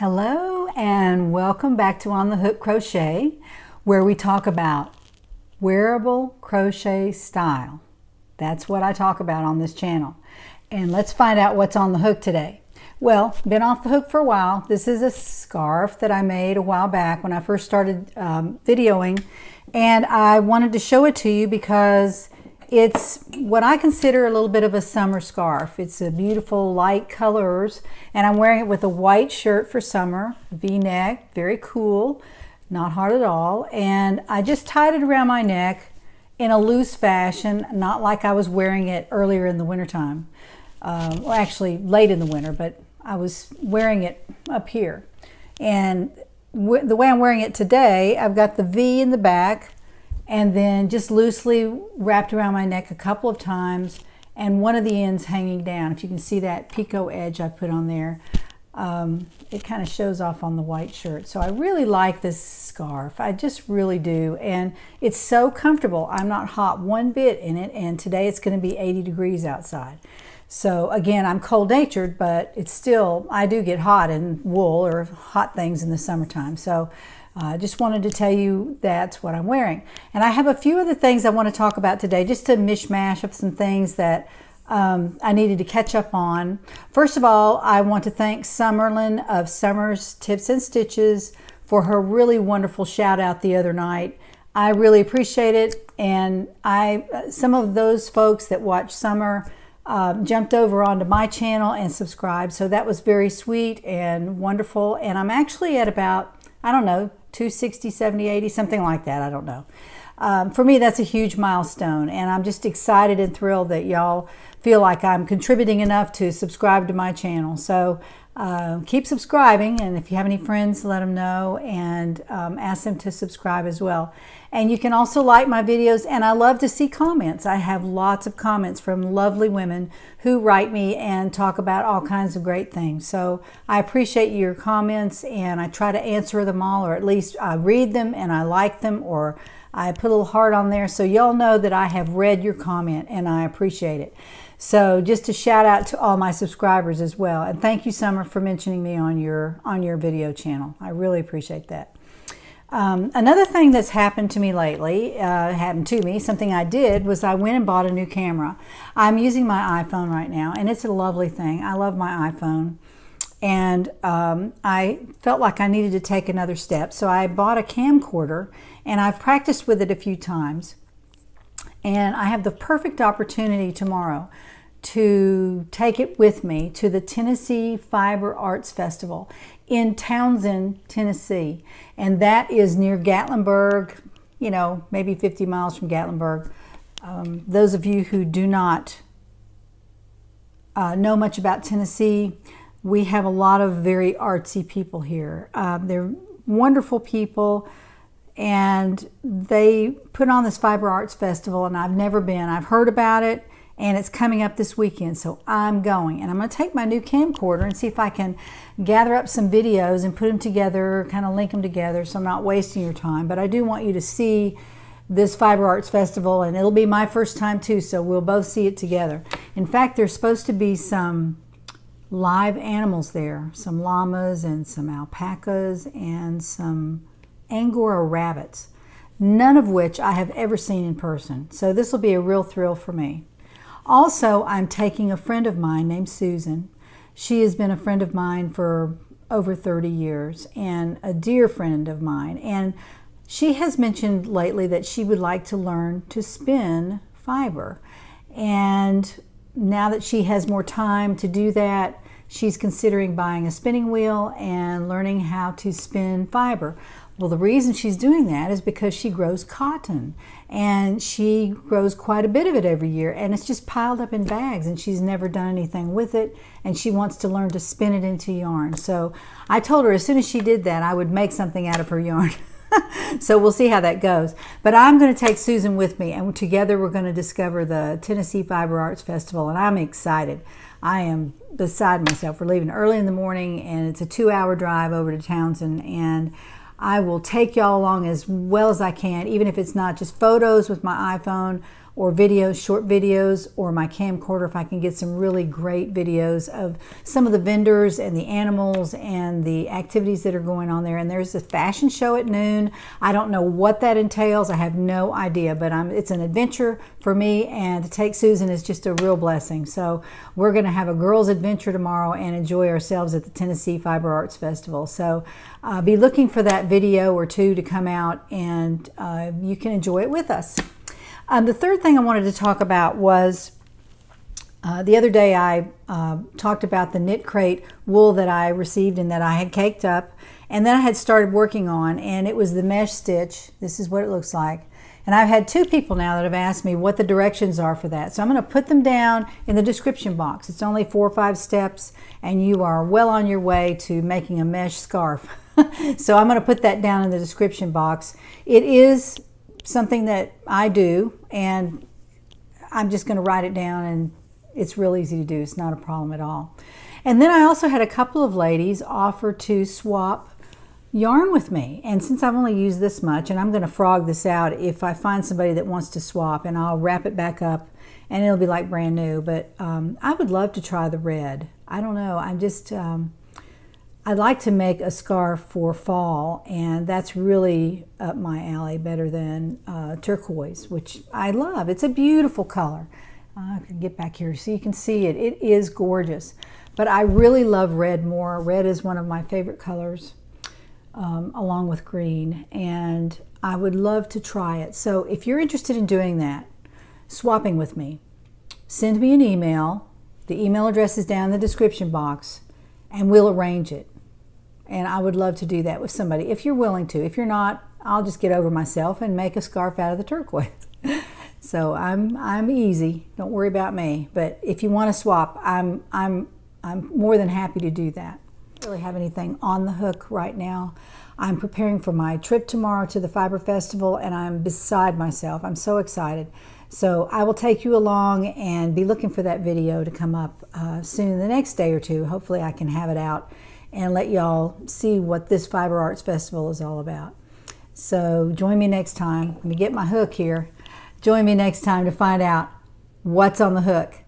Hello and welcome back to On The Hook Crochet, where we talk about wearable crochet style. That's what I talk about on this channel. And let's find out what's on the hook today. Well, been off the hook for a while. This is a scarf that I made a while back when I first started videoing, and I wanted to show it to you because it's what I consider a little bit of a summer scarf. It's a beautiful light colors, and I'm wearing it with a white shirt for summer, V-neck, very cool, not hard at all. And I just tied it around my neck in a loose fashion, not like I was wearing it earlier in the wintertime. Well, actually late in the winter, but I was wearing it up here. And the way I'm wearing it today, I've got the V in the back, and then just loosely wrapped around my neck a couple of times, and one of the ends hanging down. If you can see that picot edge I put on there, it kind of shows off on the white shirt. So I really like this scarf. I just really do. And it's so comfortable. I'm not hot one bit in it, and today it's going to be 80 degrees outside. So again, I'm cold-natured, but it's still, I do get hot in wool or hot things in the summertime. So I just wanted to tell you that's what I'm wearing. And I have a few other things I want to talk about today, just a mishmash of some things that I needed to catch up on. First of all, I want to thank Summerlin of Summer's Tips and Stitches for her really wonderful shout out the other night. I really appreciate it. And some of those folks that watch Summer jumped over onto my channel and subscribed. So that was very sweet and wonderful. And I'm actually at about, I don't know, 260, 70, 80, something like that. I don't know. For me, that's a huge milestone, and I'm just excited and thrilled that y'all feel like I'm contributing enough to subscribe to my channel. So keep subscribing, and if you have any friends, let them know and ask them to subscribe as well. And you can also like my videos, and I love to see comments. I have lots of comments from lovely women who write me and talk about all kinds of great things. So I appreciate your comments, and I try to answer them all, or at least I read them and I like them, or I put a little heart on there so y'all know that I have read your comment and I appreciate it. So just a shout out to all my subscribers as well. And thank you, Summer, for mentioning me on your video channel. I really appreciate that. Another thing that's happened to me lately, something I did was I went and bought a new camera. I'm using my iPhone right now, and it's a lovely thing. I love my iPhone. And I felt like I needed to take another step, so I bought a camcorder, and I've practiced with it a few times, and I have the perfect opportunity tomorrow to take it with me to the Tennessee Fiber Arts Festival in Townsend, Tennessee, and that is near Gatlinburg, you know, maybe 50 miles from Gatlinburg. Those of you who do not know much about Tennessee, we have a lot of very artsy people here. They're wonderful people, and they put on this Fiber Arts Festival, and I've never been. I've heard about it, and it's coming up this weekend, so I'm going. And I'm going to take my new camcorder and see if I can gather up some videos and put them together, kind of link them together, so I'm not wasting your time. But I do want you to see this Fiber Arts Festival, and it'll be my first time too, so we'll both see it together. In fact, there's supposed to be some live animals there, some llamas and some alpacas and some Angora rabbits, none of which I have ever seen in person. So this will be a real thrill for me. Also, I'm taking a friend of mine named Susan. She has been a friend of mine for over 30 years and a dear friend of mine. And she has mentioned lately that she would like to learn to spin fiber. And now that she has more time to do that, she's considering buying a spinning wheel and learning how to spin fiber. Well, the reason she's doing that is because she grows cotton, and she grows quite a bit of it every year, and it's just piled up in bags, and she's never done anything with it, and she wants to learn to spin it into yarn. So I told her as soon as she did that, I would make something out of her yarn. So we'll see how that goes. But I'm going to take Susan with me, and together we're going to discover the Tennessee Fiber Arts Festival, and I'm excited. I am beside myself. We're leaving early in the morning, and it's a 2-hour drive over to Townsend, and I will take y'all along as well as I can, even if it's not just photos with my iPhone or videos, short videos, or my camcorder if I can get some really great videos of some of the vendors and the animals and the activities that are going on there. And there's a fashion show at noon. I don't know what that entails. I have no idea, but it's an adventure for me, and to take Susan is just a real blessing. So we're going to have a girls' adventure tomorrow and enjoy ourselves at the Tennessee Fiber Arts Festival. So be looking for that video or two to come out, and you can enjoy it with us. The third thing I wanted to talk about was the other day I talked about the Knitcrate wool that I received and that I had caked up and then I had started working on, and it was the mesh stitch. This is what it looks like. And I've had two people now that have asked me what the directions are for that. So I'm going to put them down in the description box. It's only 4 or 5 steps, and you are well on your way to making a mesh scarf. So I'm going to put that down in the description box. It is something that I do, and I'm just going to write it down, and it's real easy to do. It's not a problem at all. And then I also had a couple of ladies offer to swap yarn with me, and since I've only used this much, and I'm going to frog this out if I find somebody that wants to swap, and I'll wrap it back up and it'll be like brand new. But I would love to try the red. I don't know, I'm just I'd like to make a scarf for fall, and that's really up my alley, better than turquoise, which I love. It's a beautiful color. I can get back here so you can see it. It is gorgeous, but I really love red more. Red is one of my favorite colors, along with green, and I would love to try it. So if you're interested in doing that, swapping with me, send me an email. The email address is down in the description box, and we'll arrange it. And I would love to do that with somebody if you're willing to. If you're not, I'll just get over myself and make a scarf out of the turquoise. So I'm easy, don't worry about me. But if you want to swap, I'm more than happy to do that. Really have anything on the hook right now. I'm preparing for my trip tomorrow to the Fiber Festival, and I'm beside myself. I'm so excited. So I will take you along, and be looking for that video to come up soon, the next day or two. Hopefully I can have it out and let y'all see what this Fiber Arts Festival is all about. So join me next time. Let me get my hook here. Join me next time to find out what's on the hook.